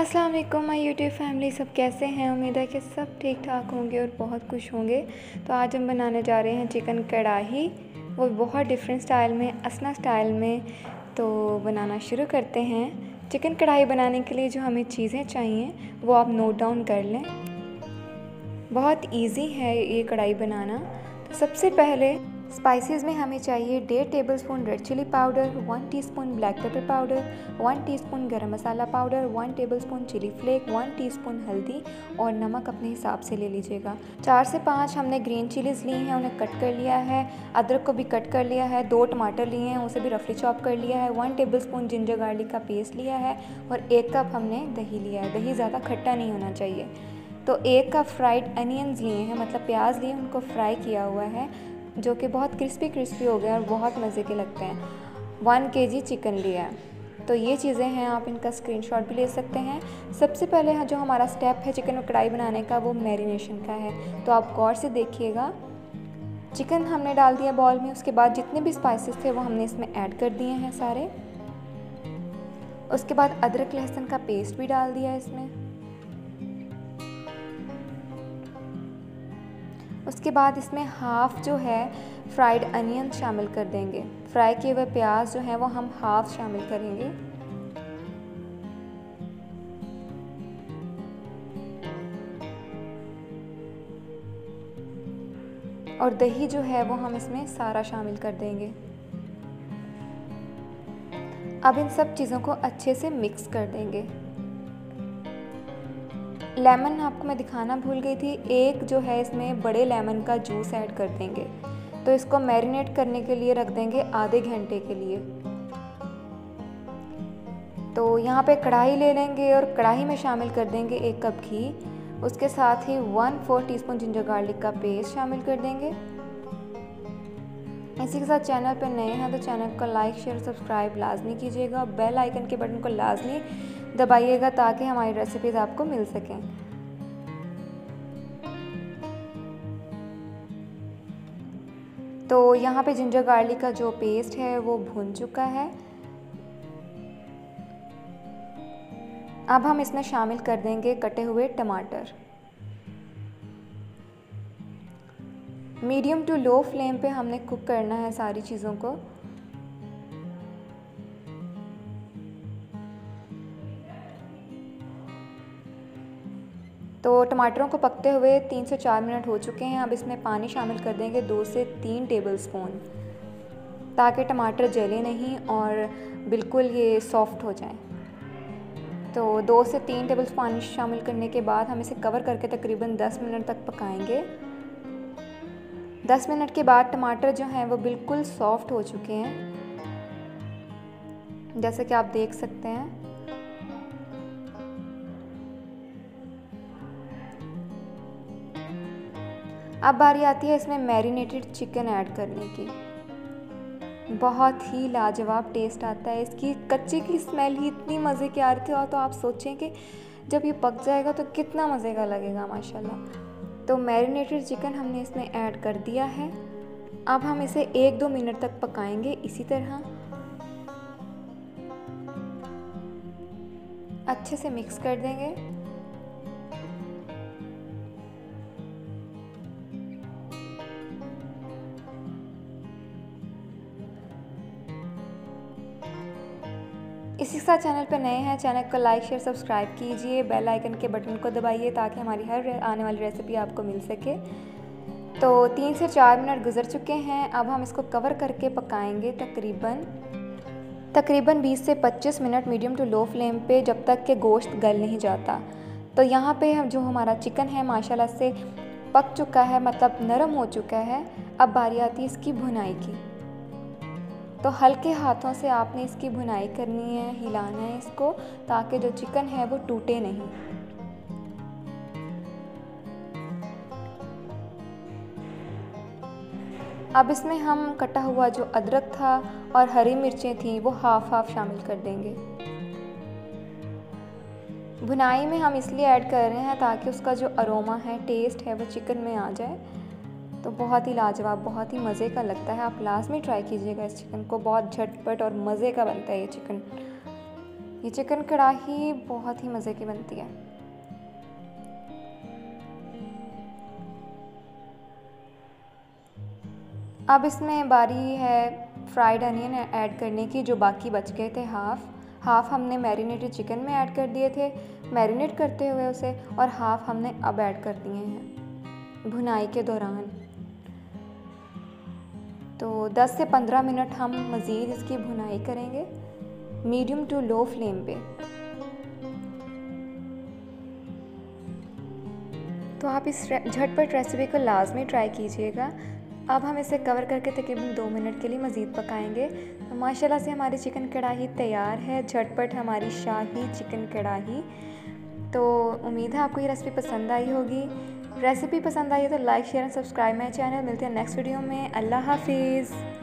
अस्सलाम वालेकुम my YouTube family, सब कैसे हैं? उम्मीद है कि सब ठीक ठाक होंगे और बहुत खुश होंगे। तो आज हम बनाने जा रहे हैं चिकन कढ़ाई, वो बहुत डिफरेंट स्टाइल में, असना स्टाइल में। तो बनाना शुरू करते हैं। चिकन कढ़ाई बनाने के लिए जो हमें चीज़ें चाहिए वो आप नोट डाउन कर लें। बहुत ईजी है ये कढ़ाई बनाना। तो सबसे पहले स्पाइसेस में हमें चाहिए 1.5 tablespoon red chilli powder, 1 teaspoon black pepper powder, 1 teaspoon garam masala powder, 1 tablespoon chilli flake, 1 teaspoon हल्दी और नमक अपने हिसाब से ले लीजिएगा। 4 से 5 हमने ग्रीन चिलीज़ ली हैं, उन्हें कट कर लिया है। अदरक को भी कट कर लिया है। 2 टमाटर लिए हैं, उसे भी रफली चॉप कर लिया है। 1 टेबलस्पून जिंजर गार्लिक का पेस्ट लिया है और 1 कप हमने दही लिया है। दही ज़्यादा खट्टा नहीं होना चाहिए। तो 1 कप फ्राइड अनियंस लिए हैं, मतलब प्याज लिए, उनको फ्राई किया हुआ है जो कि बहुत क्रिस्पी क्रिस्पी हो गए और बहुत मज़े के लगते हैं। 1 kg चिकन लिया है। तो ये चीज़ें हैं, आप इनका स्क्रीनशॉट भी ले सकते हैं। सबसे पहले जो हमारा स्टेप है चिकन कढ़ाई बनाने का वो मैरिनेशन का है, तो आप गौर से देखिएगा। चिकन हमने डाल दिया बॉल में, उसके बाद जितने भी स्पाइसेस थे वो हमने इसमें ऐड कर दिए हैं सारे। उसके बाद अदरक लहसुन का पेस्ट भी डाल दिया इसमें। उसके बाद इसमें 1/2 जो है फ्राइड अनियन शामिल कर देंगे। फ्राई किए हुए प्याज जो है वो हम 1/2 शामिल करेंगे। और दही जो है वो हम इसमें सारा शामिल कर देंगे। अब इन सब चीज़ों को अच्छे से मिक्स कर देंगे। लेमन आपको मैं दिखाना भूल गई थी, 1 जो है इसमें बड़े लेमन का जूस ऐड कर देंगे। तो इसको मैरिनेट करने के लिए रख देंगे आधे घंटे के लिए। तो यहाँ पे कढ़ाई ले लेंगे और कढ़ाई में शामिल कर देंगे 1 कप घी। उसके साथ ही 1/4 टीस्पून जिंजर गार्लिक का पेस्ट शामिल कर देंगे। इसी के साथ चैनल पर नए हैं तो चैनल को लाइक, शेयर, सब्सक्राइब लाजमी कीजिएगा। बेल आइकन के बटन को लाजमी दबाइएगा ताकि हमारी रेसिपीज़ आपको मिल सकें। तो यहाँ पे जिंजर गार्लिक का जो पेस्ट है वो भुन चुका है। अब हम इसमें शामिल कर देंगे कटे हुए टमाटर। मीडियम टू लो फ्लेम पे हमने कुक करना है सारी चीज़ों को। तो टमाटरों को पकते हुए 3 से 4 मिनट हो चुके हैं। अब इसमें पानी शामिल कर देंगे 2 से 3 टेबलस्पून, ताकि टमाटर जले नहीं और बिल्कुल ये सॉफ्ट हो जाए। तो 2 से 3 टेबलस्पून पानी शामिल करने के बाद हम इसे कवर करके तकरीबन 10 मिनट तक पकाएंगे। 10 मिनट के बाद टमाटर जो हैं वो बिल्कुल सॉफ़्ट हो चुके हैं, जैसे कि आप देख सकते हैं। अब बारी आती है इसमें मैरिनेटेड चिकन ऐड करने की। बहुत ही लाजवाब टेस्ट आता है इसकी। कच्चे की स्मेल ही इतनी मज़े की आ रही थी, और तो आप सोचें कि जब ये पक जाएगा तो कितना मज़े का लगेगा, माशाल्लाह। तो मैरिनेटेड चिकन हमने इसमें ऐड कर दिया है। अब हम इसे 1-2 मिनट तक पकाएंगे इसी तरह। अच्छे से मिक्स कर देंगे। इसी के साथ चैनल पर नए हैं चैनल को लाइक, शेयर, सब्सक्राइब कीजिए। बेल आइकन के बटन को दबाइए ताकि हमारी हर आने वाली रेसिपी आपको मिल सके। तो 3 से 4 मिनट गुजर चुके हैं। अब हम इसको कवर करके पकाएंगे तकरीबन 20 से 25 minute medium to low flame पे, जब तक कि गोश्त गल नहीं जाता। तो यहाँ पे हम जो हमारा चिकन है माशाल्लाह से पक चुका है, मतलब नरम हो चुका है। अब बारी आती है इसकी भुनाई की। तो हल्के हाथों से आपने इसकी भुनाई करनी है, हिलाना है इसको, ताकि जो चिकन है वो टूटे नहीं। अब इसमें हम कटा हुआ जो अदरक था और हरी मिर्चें थी वो 1/2-1/2 शामिल कर देंगे। भुनाई में हम इसलिए ऐड कर रहे हैं ताकि उसका जो अरोमा है, टेस्ट है, वो चिकन में आ जाए। तो बहुत ही लाजवाब, बहुत ही मज़े का लगता है। आप लास्ट में ट्राई कीजिएगा इस चिकन को। बहुत झटपट और मज़े का बनता है ये चिकन। ये चिकन कढ़ाई बहुत ही मज़े की बनती है। अब इसमें बारी है फ्राइड अनियन ऐड करने की, जो बाकी बच गए थे। हाफ हमने मैरिनेटेड चिकन में ऐड कर दिए थे मैरिनेट करते हुए उसे, और हाफ हमने अब ऐड कर दिए हैं भुनाई के दौरान। तो 10 से 15 मिनट हम मज़ीद इसकी भुनाई करेंगे मीडियम टू लो फ्लेम पे। तो आप इस झटपट रेसिपी को लाजमी ट्राई कीजिएगा। अब हम इसे कवर करके तकरीबन 2 मिनट के लिए मज़ीद पकाएंगे। तो माशाल्लाह से हमारी चिकन कढ़ाई तैयार है, झटपट हमारी शाही चिकन कढ़ाई। तो उम्मीद है आपको ये रेसिपी पसंद आई होगी। रेसिपी पसंद आई है तो like, share and subscribe my channel. मिलते हैं नेक्स्ट वीडियो में। अल्लाह हाफिज़।